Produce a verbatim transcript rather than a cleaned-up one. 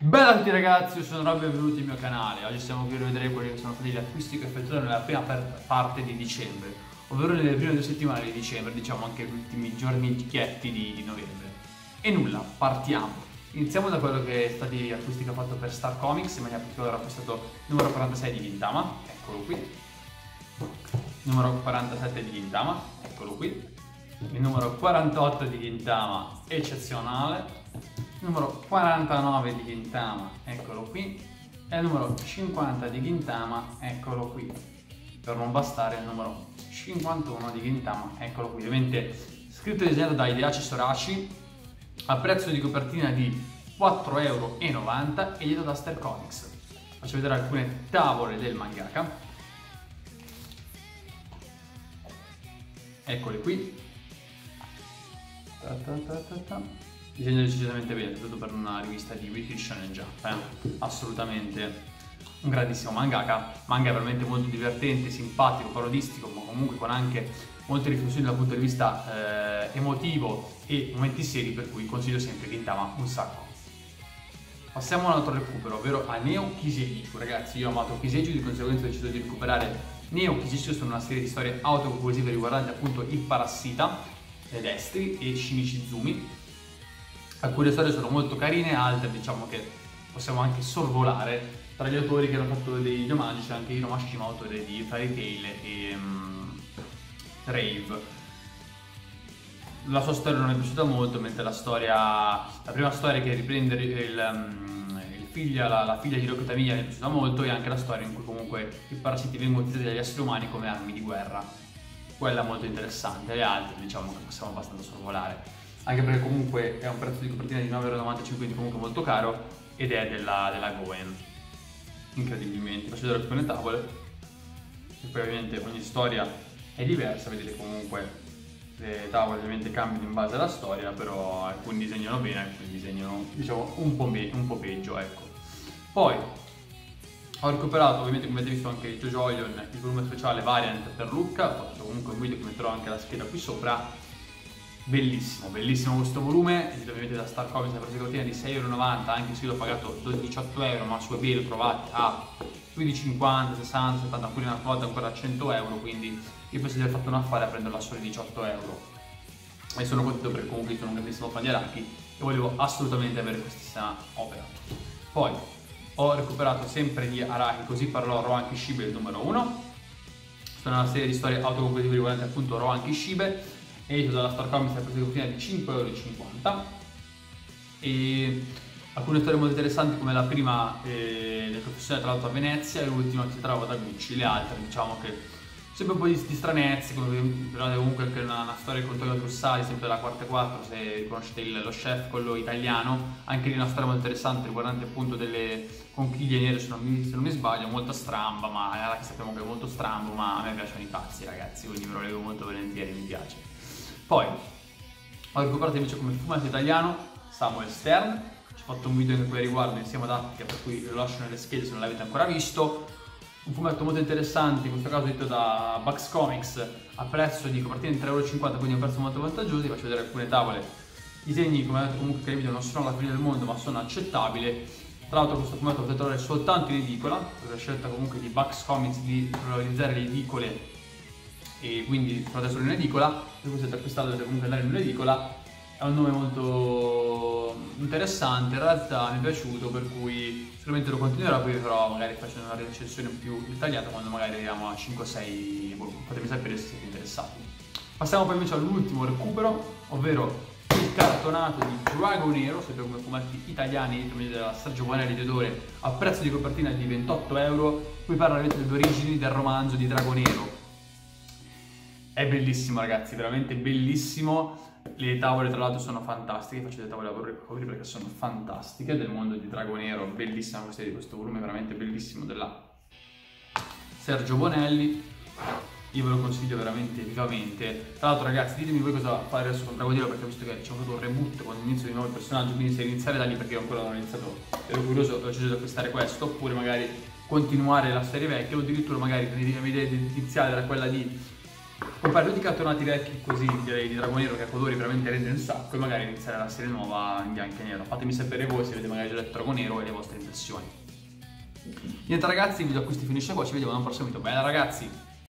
Bella a tutti ragazzi, io sono Rave e benvenuti al mio canale. Oggi siamo qui a rivedere quelli che sono stati gli acquisti che effettuano nella prima parte di dicembre, ovvero nelle prime due settimane di dicembre, diciamo anche gli ultimi giorni di, di novembre. E nulla, partiamo. Iniziamo da quello che è stato gli acquisti che ho fatto per Star Comics, in maniera particolare ho acquistato numero quarantasei di Gintama, eccolo qui, numero quarantasette di Gintama, eccolo qui, il numero quarantotto di Gintama, eccezionale, numero quarantanove di Gintama, eccolo qui, e il numero cinquanta di Gintama, eccolo qui, per non bastare il numero cinquantuno di Gintama, eccolo qui, ovviamente scritto e disegnato da Hideaki Sorachi, a prezzo di copertina di quattro e novanta euro e dietro da Star Comics. Faccio vedere alcune tavole del mangaka, eccole qui, ta ta ta ta ta. Disegno decisamente bene, tutto per una rivista di Weekly Challenge Japan, eh? Assolutamente un grandissimo mangaka, manga veramente molto divertente, simpatico, parodistico, ma comunque con anche molte riflessioni dal punto di vista eh, emotivo e momenti seri, per cui consiglio sempre Gintama un sacco. Passiamo a un altro recupero, ovvero a Neo Kiseiju. Ragazzi, io ho amato Kiseiju, di conseguenza ho deciso di recuperare Neo Kiseiju, sono una serie di storie autoconclusive riguardanti appunto il parassita, Destri e Shimichizumi. Alcune storie sono molto carine, altre diciamo che possiamo anche sorvolare. Tra gli autori che hanno fatto degli omaggi c'è anche Hiromashima, autore di Fairy Tale e um, Rave. La sua storia non mi è piaciuta molto, mentre la storia, la prima storia che riprende il, um, il figlia, la, la figlia di Lucca mi è piaciuta molto, e anche la storia in cui comunque i parassiti vengono utilizzati dagli esseri umani come armi di guerra. Quella è molto interessante, le altre diciamo che possiamo abbastanza sorvolare, anche perché comunque è un prezzo di copertina di nove e novantacinque euro, quindi comunque molto caro, ed è della, della Goen, incredibilmente. Faccio vedere alcune tavole, e poi ovviamente ogni storia è diversa, vedete comunque le tavole ovviamente cambiano in base alla storia, però alcuni disegnano bene, alcuni disegnano diciamo un po', un po' peggio, ecco. Poi ho recuperato ovviamente, come avete visto, anche il JoJolion, il volume speciale Variant per Lucca. Faccio comunque un video che metterò anche la scheda qui sopra. Bellissimo, bellissimo questo volume, edito ovviamente da Star Comics, la prezzo di sei e novanta euro, anche se io l'ho pagato diciotto euro, ma su eBay lo trovate a quindici, cinquanta, sessanta, settanta, alcune una volta ancora a cento euro, quindi io penso di aver fatto un affare a prenderla solo a diciotto euro. E sono contento perché comunque sono un grandissimo fan di Araki e volevo assolutamente avere questa opera. Poi ho recuperato sempre di Araki, Così parlò Rohan Kishibe, il numero uno. Sono una serie di storie autoconclusive riguardanti appunto Rohan Kishibe, edito dalla Star Comics a prezzo di copertina di cinque e cinquanta euro, e alcune storie molto interessanti, come la prima eh, del professore tradotto a Venezia e l'ultima che si trova da Gucci. Le altre diciamo che sempre un po' di, di stranezze, come però comunque anche una, una storia con Antonio Trussali, sempre della quarta e quattro, se conoscete il, lo chef, quello italiano, anche lì una storia molto interessante riguardante appunto delle conchiglie nere, se non mi, se non mi sbaglio, molto stramba, ma allora che sappiamo che è molto strambo, ma a me piacciono i pazzi ragazzi, quindi me lo leggo molto volentieri, mi piace. Poi ho recuperato invece come fumante italiano Samuel Stern, ci ho fatto un video anche qui riguardo insieme ad Attica, per cui lo lascio nelle schede se non l'avete ancora visto. Un fumetto molto interessante, in questo caso detto da Bugs Comics, a prezzo di copertina di tre e cinquanta euro, quindi un prezzo molto vantaggioso. Vi faccio vedere alcune tavole, disegni come detto comunque che video non sono la fine del mondo, ma sono accettabili. Tra l'altro questo fumetto lo potete trovare soltanto in edicola, per la scelta comunque di Bugs Comics di valorizzare le edicole, e quindi trovate solo in edicola. Se potete acquistarlo dovete comunque andare in un'edicola. È un nome molto interessante, in realtà mi è piaciuto, per cui sicuramente lo continuerò, poi però magari faccio una recensione più dettagliata quando magari arriviamo a cinque o sei volumi. Fatemi sapere se siete interessati. Passiamo poi invece all'ultimo recupero, ovvero il cartonato di Dragonero, sempre come fumetti italiani, da Sergio Bonelli di Odore, a prezzo di copertina di ventotto euro. Qui parla delle origini del romanzo di Dragonero. È bellissimo ragazzi, veramente bellissimo, le tavole tra l'altro sono fantastiche, faccio le tavole a coprire perché sono fantastiche, del mondo di Dragonero, bellissima questa di questo volume, veramente bellissimo, della Sergio Bonelli, io ve lo consiglio veramente vivamente. Tra l'altro ragazzi, ditemi voi cosa fare adesso con Dragonero, perché visto che c'è avuto un reboot con l'inizio di nuovi personaggi, quindi se iniziare da lì, perché io ancora non ho iniziato, ero curioso, ho deciso di acquistare questo, oppure magari continuare la serie vecchia, o addirittura magari l'idea iniziale era quella di Poi parlo di cartonati vecchi così, direi di Dragonero, che a colori veramente rende un sacco, e magari iniziare la serie nuova in bianco e nero. Fatemi sapere voi se avete magari già letto Dragonero e le vostre impressioni. Niente ragazzi, il video acquisti finisce qua, ci vediamo al prossimo video. Bella ragazzi!